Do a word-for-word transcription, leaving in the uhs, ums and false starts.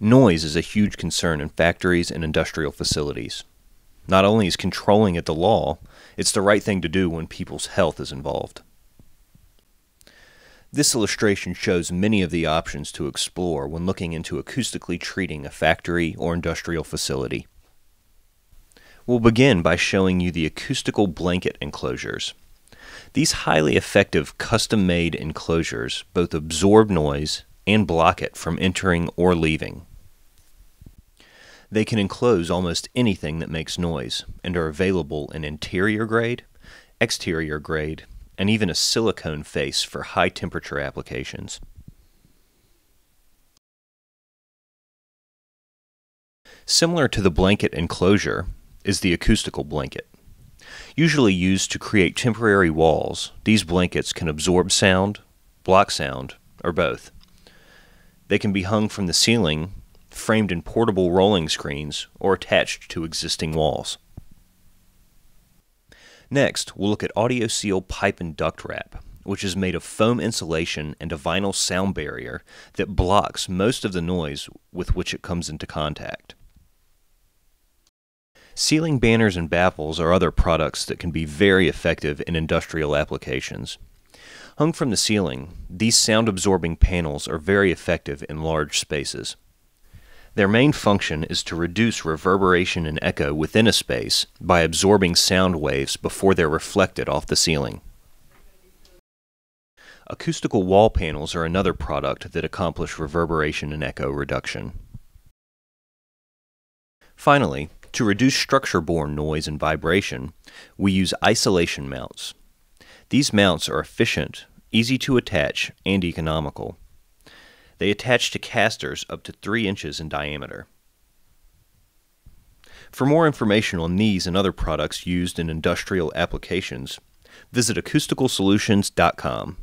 Noise is a huge concern in factories and industrial facilities. Not only is controlling it the law, it's the right thing to do when people's health is involved. This illustration shows many of the options to explore when looking into acoustically treating a factory or industrial facility. We'll begin by showing you the acoustical blanket enclosures. These highly effective custom-made enclosures both absorb noise and block it from entering or leaving. They can enclose almost anything that makes noise and are available in interior grade, exterior grade, and even a silicone face for high temperature applications. Similar to the blanket enclosure is the acoustical blanket. Usually used to create temporary walls, these blankets can absorb sound, block sound, or both. They can be hung from the ceiling, framed in portable rolling screens, or attached to existing walls. Next, we'll look at AudioSeal pipe and duct wrap, which is made of foam insulation and a vinyl sound barrier that blocks most of the noise with which it comes into contact. Ceiling banners and baffles are other products that can be very effective in industrial applications. Hung from the ceiling, these sound-absorbing panels are very effective in large spaces. Their main function is to reduce reverberation and echo within a space by absorbing sound waves before they're reflected off the ceiling. Acoustical wall panels are another product that accomplish reverberation and echo reduction. Finally, to reduce structure-borne noise and vibration, we use isolation mounts. These mounts are efficient, easy to attach, and economical. They attach to casters up to three inches in diameter. For more information on these and other products used in industrial applications, visit Acoustic Al Solutions dot com.